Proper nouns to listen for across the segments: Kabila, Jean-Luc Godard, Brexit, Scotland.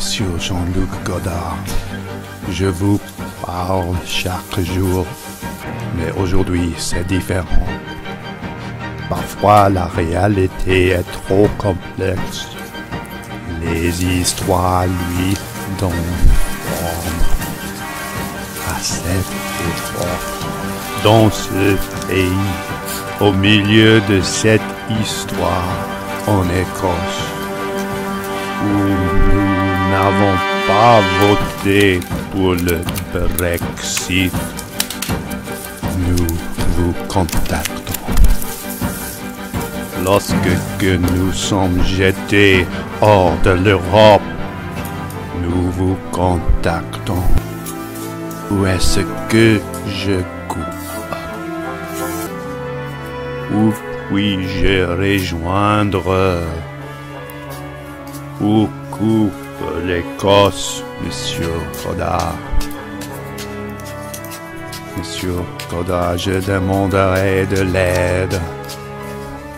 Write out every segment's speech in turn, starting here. Monsieur Jean-Luc Godard. Je vous parle chaque jour, mais aujourd'hui c'est différent. Parfois la réalité est trop complexe. Les histoires lui donnent forme à cet effort. Dans ce pays, au milieu de cette histoire en Écosse, où nous n'avons pas voté pour le Brexit, nous vous contactons. Lorsque nous sommes jetés hors de l'Europe, nous vous contactons. Où est-ce que je coupe? Où puis-je rejoindre? Où coupe l'Écosse, Monsieur Godard? Monsieur Godard, je demanderai de l'aide,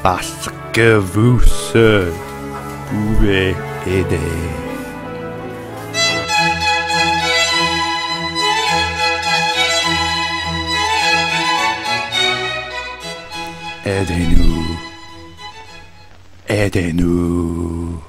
parce que vous seuls pouvez aider. Aidez-nous. Aidez-nous.